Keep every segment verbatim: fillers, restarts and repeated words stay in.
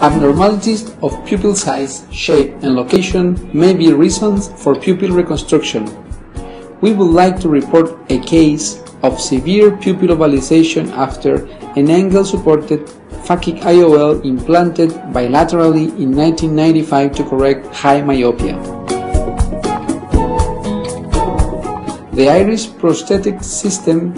Abnormalities of pupil size, shape and location may be reasons for pupil reconstruction. We would like to report a case of severe pupil ovalization after an angle-supported phakic I O L implanted bilaterally in nineteen ninety-five to correct high myopia. The Iris Prosthetic System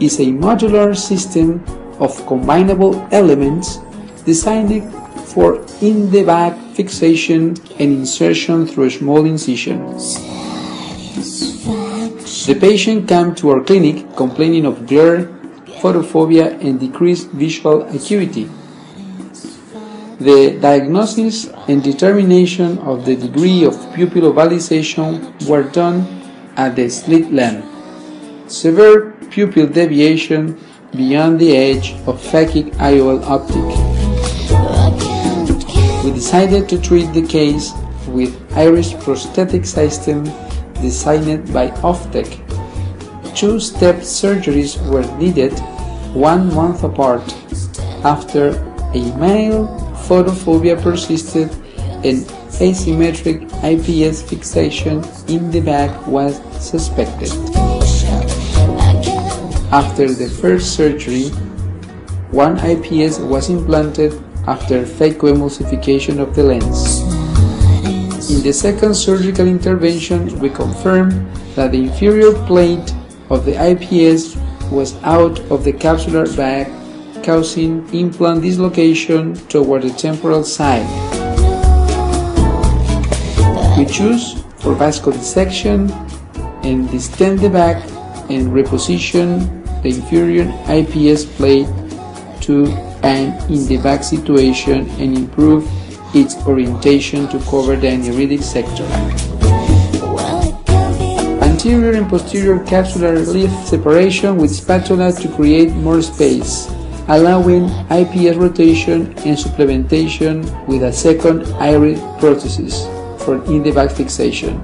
is a modular system of combinable elements designed for in-the-back fixation and insertion through small incisions. The patient came to our clinic complaining of glare, photophobia and decreased visual acuity. The diagnosis and determination of the degree of pupil ovalization were done at the slit lamp. Severe pupil deviation beyond the edge of phakic I O L optic. We decided to treat the case with Iris Prosthetic System designed by Oftec. Two-step surgeries were needed one month apart after a mild photophobia persisted and asymmetric I P S fixation in the back was suspected. After the first surgery, one I P S was implanted after phacoemulsification of the lens. In the second surgical intervention, we confirmed that the inferior plate of the I P S was out of the capsular bag, causing implant dislocation toward the temporal side. We choose for vasodissection and distend the back and reposition the inferior I P S plate to an in-the-back situation and improve its orientation to cover the aniridic sector. Anterior and posterior capsular leaf separation with spatula to create more space, allowing I P S rotation and supplementation with a second iris prosthesis for in-the-back fixation.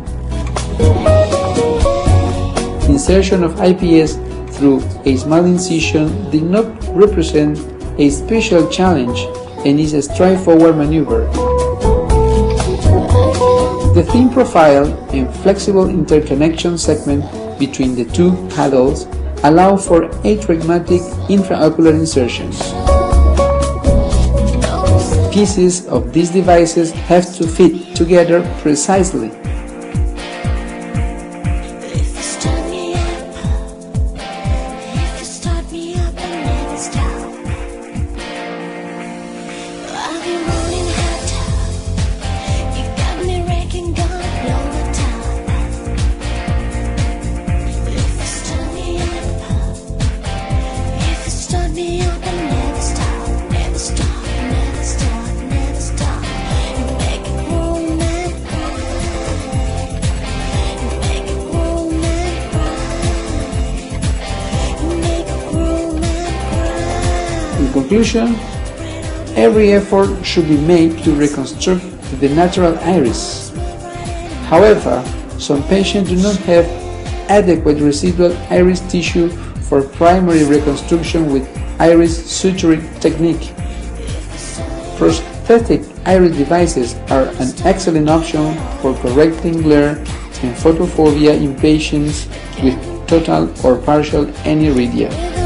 Insertion of I P S through a small incision did not represent a special challenge and is a straightforward maneuver. The thin profile and flexible interconnection segment between the two paddles allow for atraumatic intraocular insertions. Pieces of these devices have to fit together precisely. In conclusion, every effort should be made to reconstruct the natural iris. However, some patients do not have adequate residual iris tissue for primary reconstruction with iris suturing technique. Prosthetic iris devices are an excellent option for correcting glare and photophobia in patients with total or partial aniridia.